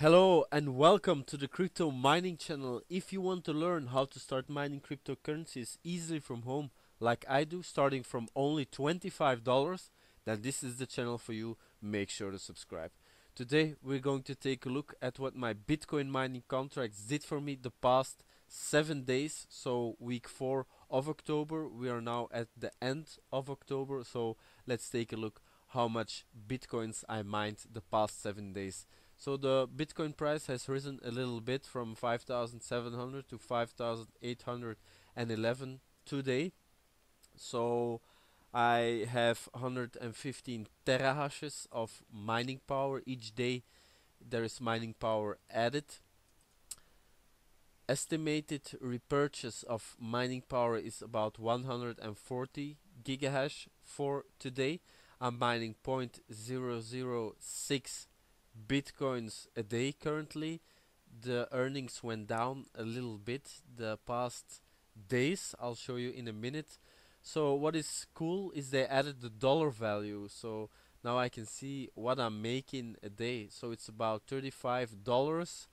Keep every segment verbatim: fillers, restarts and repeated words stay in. Hello and welcome to the Crypto Mining channel. If you want to learn how to start mining cryptocurrencies easily from home like I do, starting from only twenty-five dollars, then this is the channel for you. Make sure to subscribe. Today we're going to take a look at what my Bitcoin mining contracts did for me the past seven days. So week four of October, we are now at the end of October, so let's take a look how much Bitcoins I mined the past seven days. So the Bitcoin price has risen a little bit from five thousand seven hundred to five thousand eight hundred eleven today. So I have one hundred fifteen terahashes of mining power. Each day there is mining power added. Estimated repurchase of mining power is about one hundred forty gigahash for today. I'm mining zero point zero zero six Bitcoins a day currently. The earnings went down a little bit the past days. I'll show you in a minute. So what is cool is they added the dollar value, so now I can see what I'm making a day. So it's about thirty-five dollars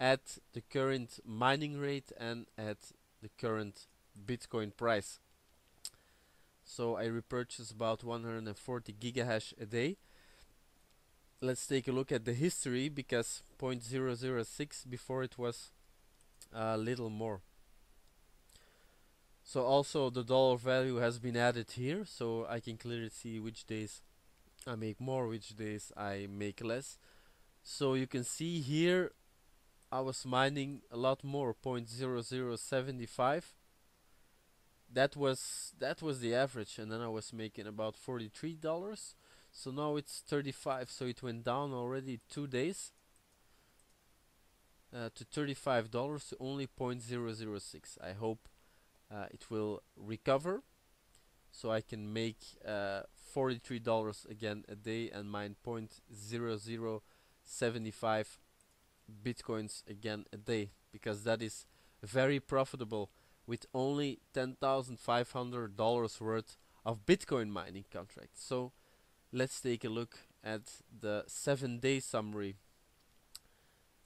at the current mining rate and at the current Bitcoin price. So I repurchase about one hundred forty gigahash a day. Let's take a look at the history, because zero point zero zero six before it was a little more. So also the dollar value has been added here, so I can clearly see which days I make more, which days I make less. So you can see here I was mining a lot more, zero point zero zero seven five. That was that was the average, and then I was making about forty-three dollars. So now it's thirty-five, so it went down already two days uh, to thirty-five dollars to only zero point zero zero six. I hope uh, it will recover, so I can make uh, forty-three dollars again a day and mine zero point zero zero seven five Bitcoins again a day, because that is very profitable with only ten thousand five hundred dollars worth of Bitcoin mining contracts. So let's take a look at the seven day summary.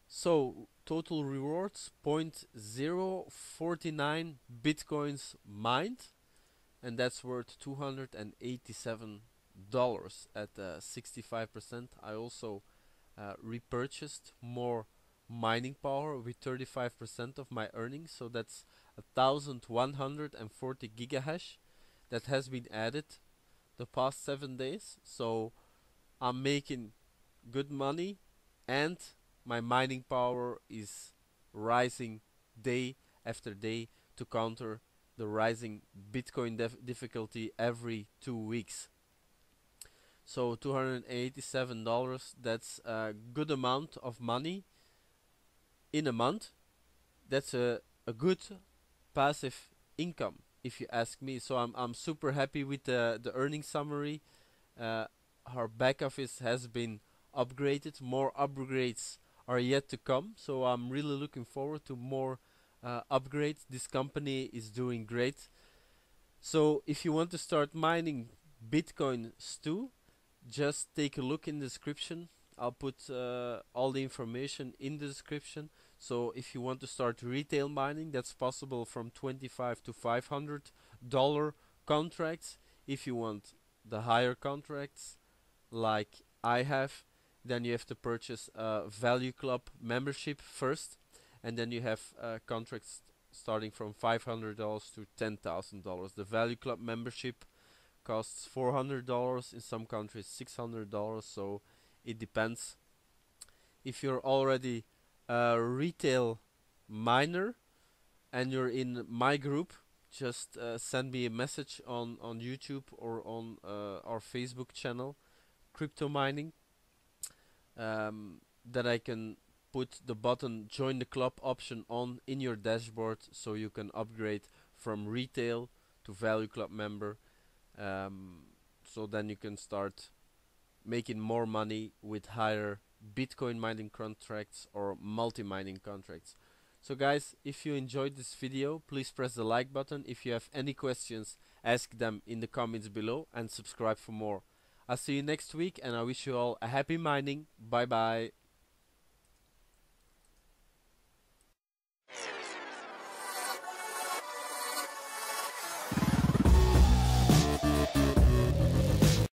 So total rewards, zero point zero four nine Bitcoins mined, and that's worth two hundred eighty-seven dollars at uh, sixty-five percent. I also uh, repurchased more mining power with thirty-five percent of my earnings, so that's one thousand one hundred forty gigahash that has been added the past seven days. So I'm making good money and my mining power is rising day after day to counter the rising Bitcoin difficulty every two weeks. So two hundred eighty-seven dollars, that's a good amount of money in a month. That's a, a good passive income if you ask me. So I'm, I'm super happy with the, the earnings summary. Uh, our back office has been upgraded. More upgrades are yet to come, so I'm really looking forward to more uh, upgrades. This company is doing great. So if you want to start mining Bitcoins too, just take a look in the description. I'll put uh, all the information in the description. So if you want to start retail mining, that's possible from twenty-five dollars to five hundred dollars contracts. If you want the higher contracts like I have, then you have to purchase a Value Club membership first, and then you have uh, contracts starting from five hundred dollars to ten thousand dollars. The Value Club membership costs four hundred dollars, in some countries six hundred dollars, so it depends. If you're already a retail miner and you're in my group, just uh, send me a message on on YouTube or on uh, our Facebook channel, Crypto Mining, um, that I can put the button join the club option on in your dashboard, so you can upgrade from retail to Value Club member. Um, so then you can start making more money with higher Bitcoin mining contracts or multi-mining contracts. So guys, if you enjoyed this video, please press the like button. If you have any questions, ask them in the comments below, and subscribe for more. I'll see you next week, and I wish you all a happy mining. Bye bye.